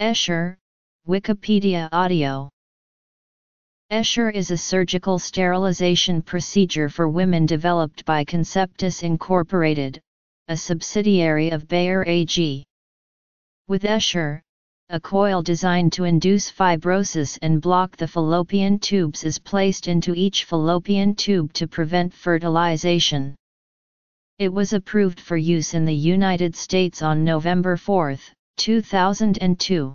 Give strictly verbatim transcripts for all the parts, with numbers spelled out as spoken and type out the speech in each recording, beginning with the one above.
Essure, Wikipedia Audio. Essure is a surgical sterilization procedure for women developed by Conceptus Incorporated, a subsidiary of Bayer A G. With Essure, a coil designed to induce fibrosis and block the fallopian tubes is placed into each fallopian tube to prevent fertilization. It was approved for use in the United States on November fourth, two thousand two.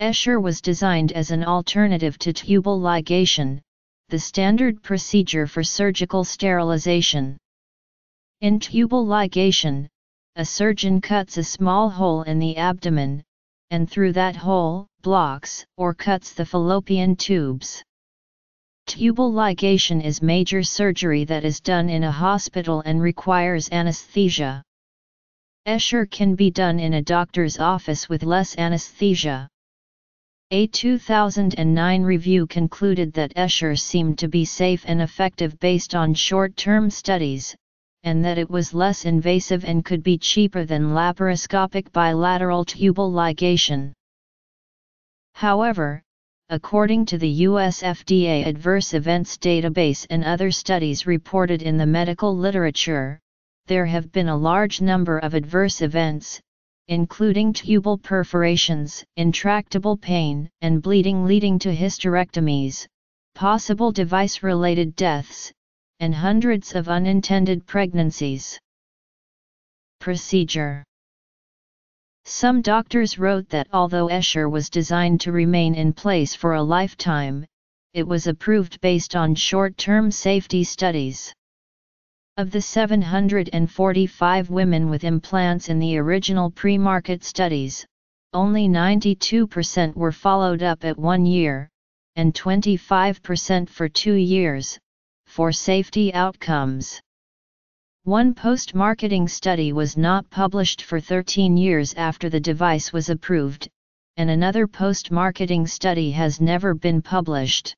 Essure was designed as an alternative to tubal ligation, the standard procedure for surgical sterilization. In tubal ligation, a surgeon cuts a small hole in the abdomen, and through that hole, blocks or cuts the fallopian tubes. Tubal ligation is major surgery that is done in a hospital and requires anesthesia. Essure can be done in a doctor's office with less anesthesia. A two thousand nine review concluded that Essure seemed to be safe and effective based on short-term studies, and that it was less invasive and could be cheaper than laparoscopic bilateral tubal ligation. However, according to the U S F D A Adverse Events Database and other studies reported in the medical literature, there have been a large number of adverse events, including tubal perforations, intractable pain, and bleeding leading to hysterectomies, possible device-related deaths, and hundreds of unintended pregnancies. Procedure. Some doctors wrote that although Essure was designed to remain in place for a lifetime, it was approved based on short-term safety studies. Of the seven hundred forty-five women with implants in the original pre-market studies, only ninety-two percent were followed up at one year, and twenty-five percent for two years, for safety outcomes. One post-marketing study was not published for thirteen years after the device was approved, and another post-marketing study has never been published.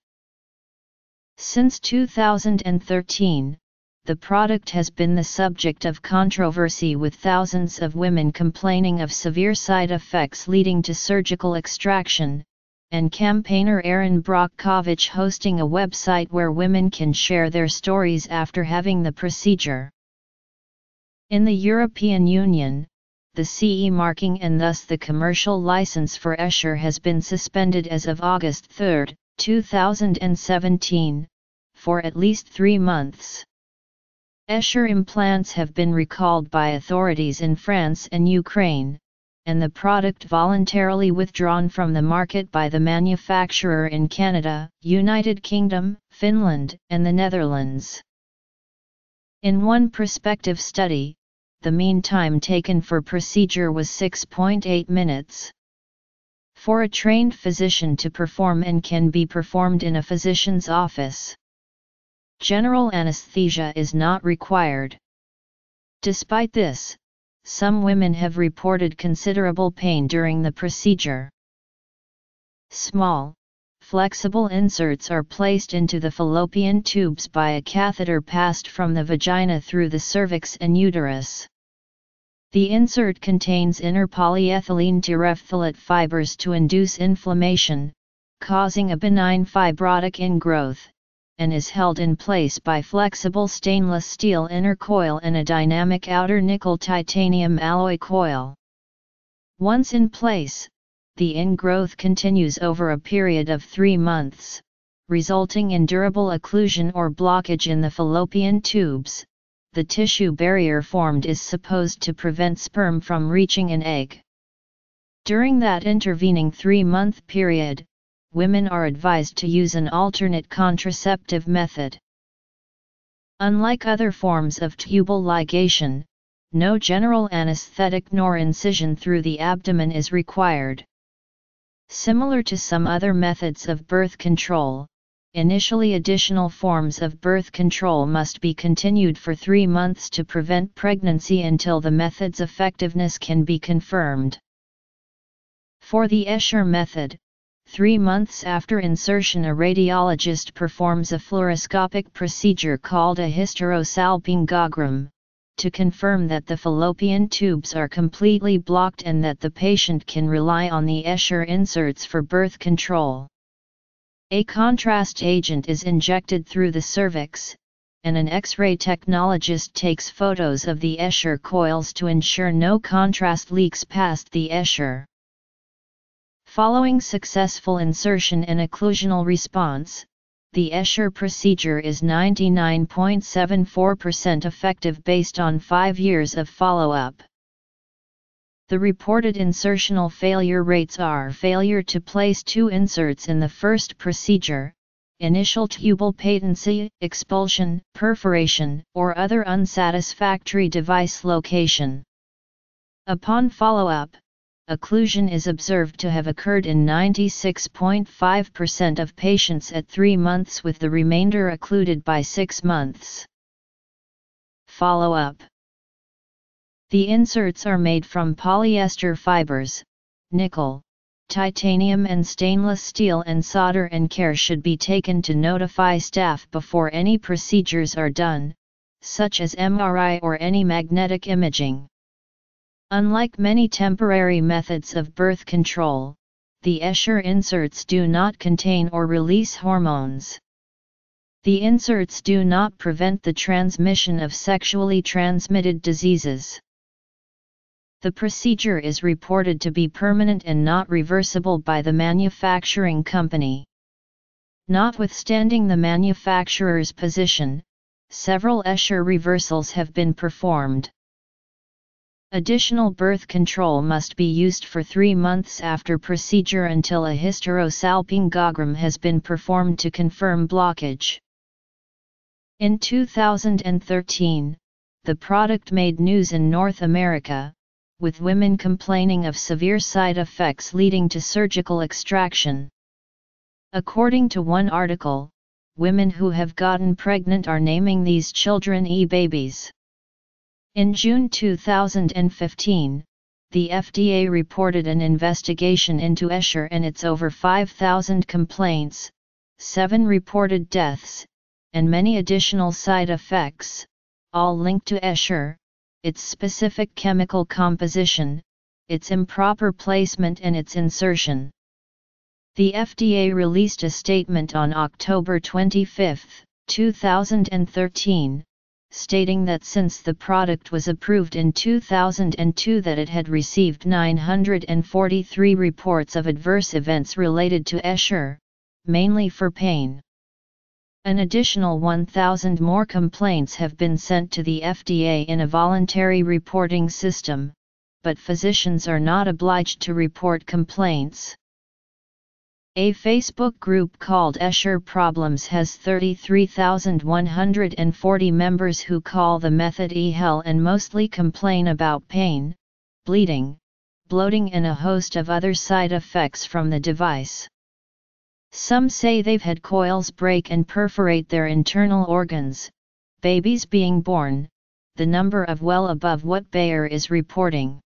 Since two thousand thirteen, the product has been the subject of controversy, with thousands of women complaining of severe side effects leading to surgical extraction, and campaigner Erin Brockovich hosting a website where women can share their stories after having the procedure. In the European Union, the C E marking and thus the commercial license for Essure has been suspended as of August third, two thousand seventeen, for at least three months. Essure implants have been recalled by authorities in France and Ukraine, and the product voluntarily withdrawn from the market by the manufacturer in Canada, United Kingdom, Finland, and the Netherlands. In one prospective study, the mean time taken for procedure was six point eight minutes. For a trained physician to perform, and can be performed in a physician's office. General anesthesia is not required. Despite this, some women have reported considerable pain during the procedure. Small, flexible inserts are placed into the fallopian tubes by a catheter passed from the vagina through the cervix and uterus. The insert contains inner polyethylene terephthalate fibers to induce inflammation, causing a benign fibrotic ingrowth, and is held in place by flexible stainless steel inner coil and a dynamic outer nickel-titanium alloy coil. Once in place, the ingrowth continues over a period of three months, resulting in durable occlusion or blockage in the fallopian tubes. The tissue barrier formed is supposed to prevent sperm from reaching an egg. During that intervening three-month period, women are advised to use an alternate contraceptive method. Unlike other forms of tubal ligation, no general anesthetic nor incision through the abdomen is required. Similar to some other methods of birth control, initially additional forms of birth control must be continued for three months to prevent pregnancy until the method's effectiveness can be confirmed. For the Essure method, three months after insertion, a radiologist performs a fluoroscopic procedure called a hysterosalpingogram, to confirm that the fallopian tubes are completely blocked and that the patient can rely on the Escher inserts for birth control. A contrast agent is injected through the cervix, and an X-ray technologist takes photos of the Escher coils to ensure no contrast leaks past the Escher. Following successful insertion and occlusional response, the Escher procedure is ninety-nine point seven four percent effective based on five years of follow-up. The reported insertional failure rates are failure to place two inserts in the first procedure, initial tubal patency, expulsion, perforation, or other unsatisfactory device location. Upon follow-up, occlusion is observed to have occurred in ninety-six point five percent of patients at three months, with the remainder occluded by six months. Follow-up. The inserts are made from polyester fibers, nickel, titanium and stainless steel, and solder and care should be taken to notify staff before any procedures are done, such as M R I or any magnetic imaging. Unlike many temporary methods of birth control, the Escher inserts do not contain or release hormones. The inserts do not prevent the transmission of sexually transmitted diseases. The procedure is reported to be permanent and not reversible by the manufacturing company. Notwithstanding the manufacturer's position, several Escher reversals have been performed. Additional birth control must be used for three months after procedure until a hysterosalpingogram has been performed to confirm blockage. In two thousand thirteen, the product made news in North America, with women complaining of severe side effects leading to surgical extraction. According to one article, women who have gotten pregnant are naming these children e-babies. In June two thousand fifteen, the F D A reported an investigation into Escher and its over five thousand complaints, seven reported deaths, and many additional side effects, all linked to Escher, its specific chemical composition, its improper placement and its insertion. The F D A released a statement on October twenty-fifth, two thousand thirteen, stating that since the product was approved in two thousand two that it had received nine hundred forty-three reports of adverse events related to Escher, mainly for pain. An additional one thousand more complaints have been sent to the F D A in a voluntary reporting system, but physicians are not obliged to report complaints. A Facebook group called Escher Problems has thirty-three thousand one hundred forty members who call the method e-hell and mostly complain about pain, bleeding, bloating and a host of other side effects from the device. Some say they've had coils break and perforate their internal organs, babies being born, the number of well above what Bayer is reporting.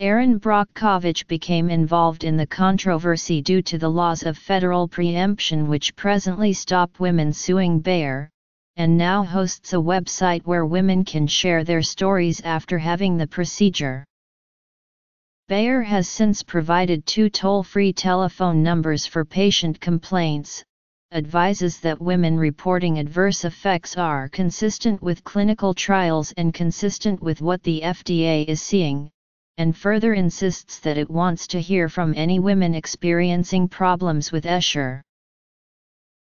Erin Brockovich became involved in the controversy due to the laws of federal preemption which presently stop women suing Bayer, and now hosts a website where women can share their stories after having the procedure. Bayer has since provided two toll-free telephone numbers for patient complaints, advises that women reporting adverse effects are consistent with clinical trials and consistent with what the F D A is seeing, and further insists that it wants to hear from any women experiencing problems with Escher.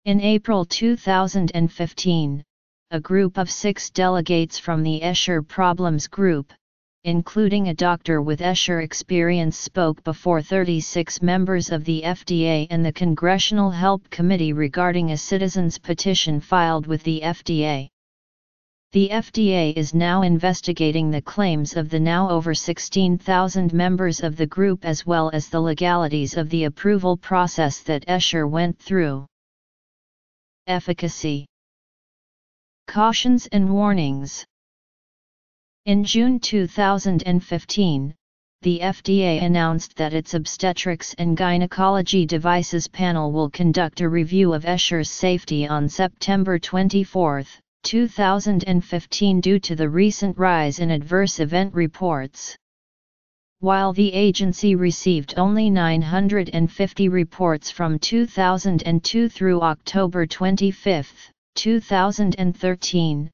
In April two thousand fifteen, a group of six delegates from the Escher Problems Group, including a doctor with Escher experience, spoke before thirty-six members of the F D A and the Congressional Help Committee regarding a citizen's petition filed with the F D A. The F D A is now investigating the claims of the now over sixteen thousand members of the group as well as the legalities of the approval process that Escher went through. Efficacy. Cautions and warnings. In June two thousand fifteen, the F D A announced that its Obstetrics and Gynecology Devices Panel will conduct a review of Escher's safety on September twenty-fourth. two thousand fifteen due to the recent rise in adverse event reports. While the agency received only nine hundred fifty reports from two thousand two through October twenty-fifth, two thousand thirteen,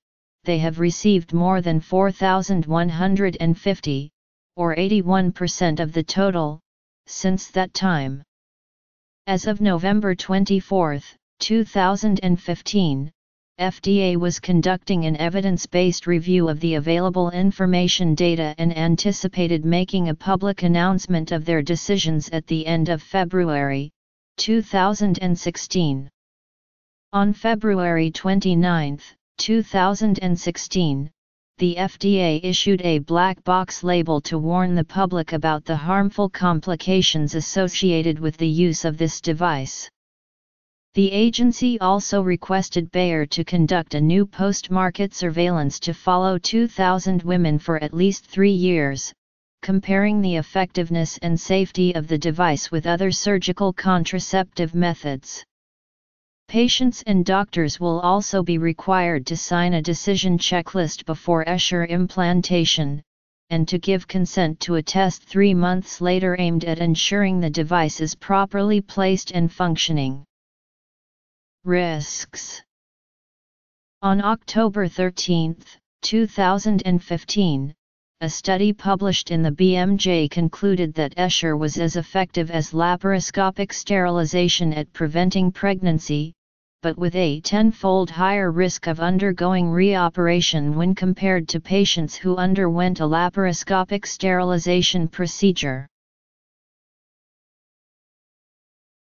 they have received more than four thousand one hundred fifty, or eighty-one percent of the total, since that time. As of November twenty-fourth, two thousand fifteen, F D A was conducting an evidence-based review of the available information data and anticipated making a public announcement of their decisions at the end of February two thousand sixteen. On February twenty-ninth, two thousand sixteen, the F D A issued a black box label to warn the public about the harmful complications associated with the use of this device. The agency also requested Bayer to conduct a new post-market surveillance to follow two thousand women for at least three years, comparing the effectiveness and safety of the device with other surgical contraceptive methods. Patients and doctors will also be required to sign a decision checklist before Escher implantation, and to give consent to a test three months later aimed at ensuring the device is properly placed and functioning. Risks. On October thirteenth, two thousand fifteen, a study published in the B M J concluded that Escher was as effective as laparoscopic sterilization at preventing pregnancy, but with a tenfold higher risk of undergoing reoperation when compared to patients who underwent a laparoscopic sterilization procedure.